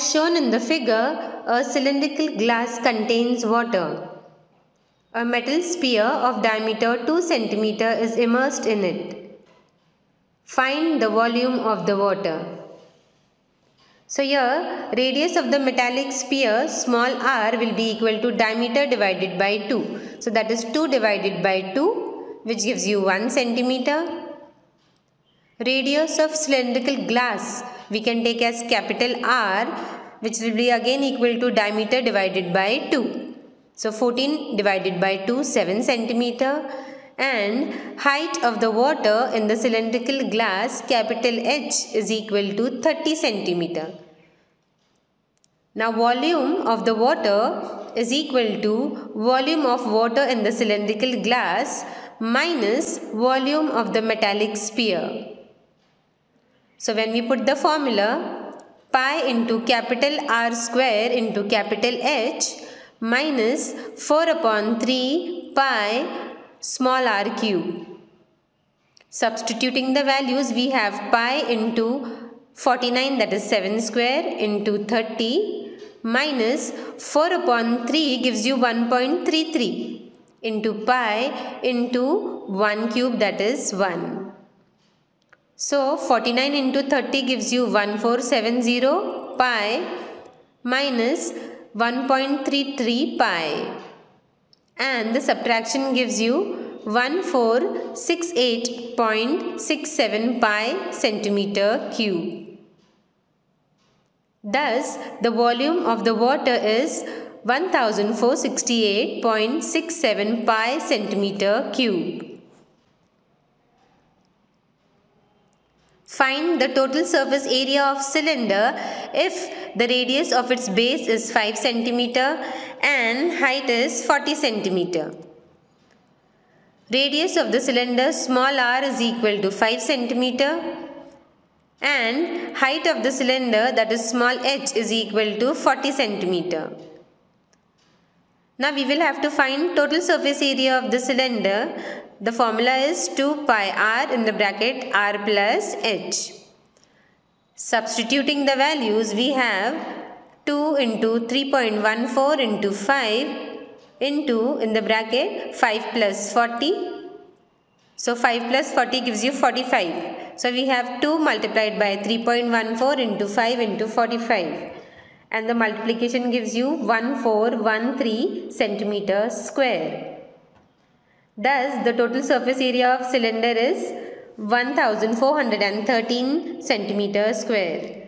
As shown in the figure, a cylindrical glass contains water. A metal sphere of diameter 2 cm is immersed in it. Find the volume of the water. So here, radius of the metallic sphere small r will be equal to diameter divided by 2. So that is 2 divided by 2, which gives you 1 cm. Radius of cylindrical glass we can take as capital R, which will be again equal to diameter divided by 2. So 14 divided by 2, 7 centimeter, and height of the water in the cylindrical glass capital H is equal to 30 centimeter. Now volume of the water is equal to volume of water in the cylindrical glass minus volume of the metallic sphere. So when we put the formula pi into capital R square into capital H minus 4/3 pi small r cube. Substituting the values, we have pi into 49, that is 7 square, into 30 minus 4/3 gives you 1.33 into pi into 1 cube, that is 1. So 49 into 30 gives you 1470 pi minus 1.33 pi, and the subtraction gives you 1468.67 pi centimeter cube. Thus, the volume of the water is 1468.67 pi centimeter cube. Find the total surface area of cylinder if the radius of its base is 5 cm and height is 40 cm. Radius of the cylinder small r is equal to 5 cm and height of the cylinder, that is small h, is equal to 40 cm. Now we will have to find total surface area of the cylinder. The formula is 2 pi r in the bracket r plus h. Substituting the values, we have 2 into 3.14 into 5 into, in the bracket, 5 plus 40. So 5 plus 40 gives you 45. So we have 2 multiplied by 3.14 into 5 into 45. And the multiplication gives you 1413 centimeter square. Thus, the total surface area of cylinder is 1413 centimeter square.